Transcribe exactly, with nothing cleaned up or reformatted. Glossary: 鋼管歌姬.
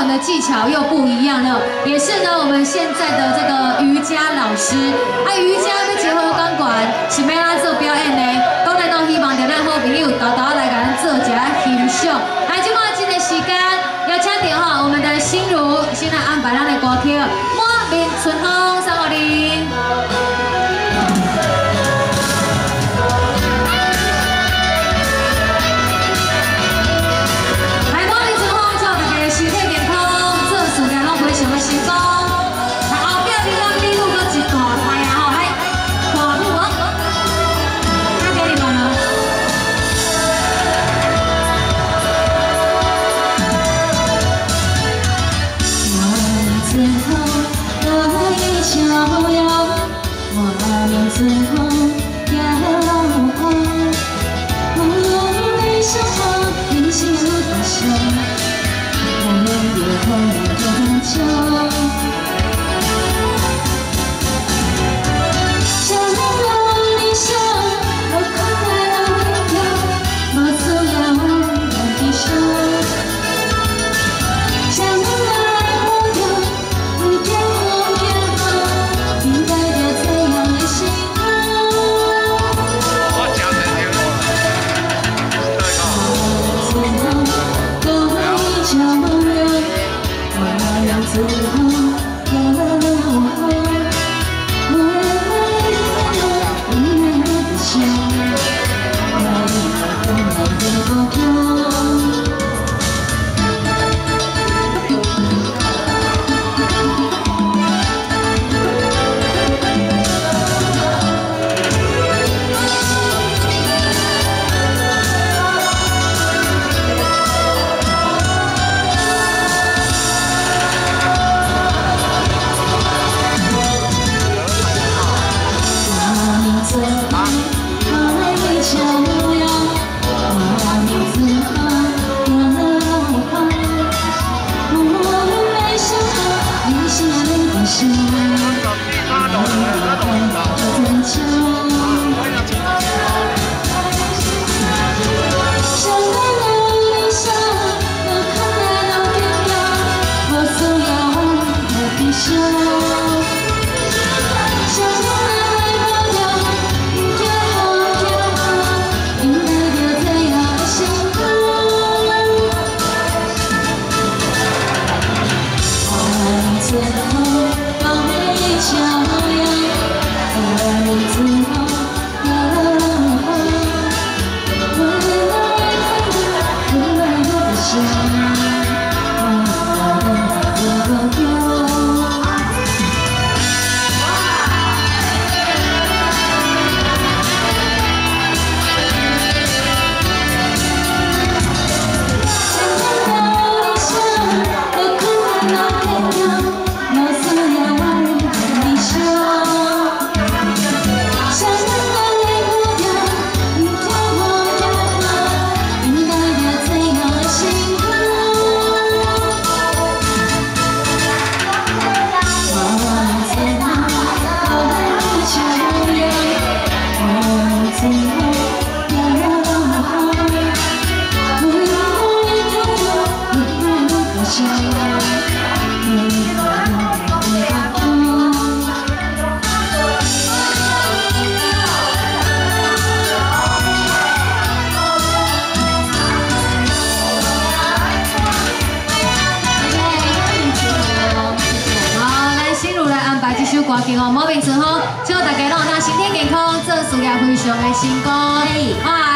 文的技巧又不一样了，也是呢我们现在的这个瑜伽老师，啊瑜伽要结合钢管，是要安怎表演呢？当然都希望着咱好朋友豆豆来甲咱做一下欣赏。来，今晚这个时间要请到哈我们的心如，先来安排咱的歌曲《满面春风》送给您。 祝大家拢有那身体健康，做事业非常的成功。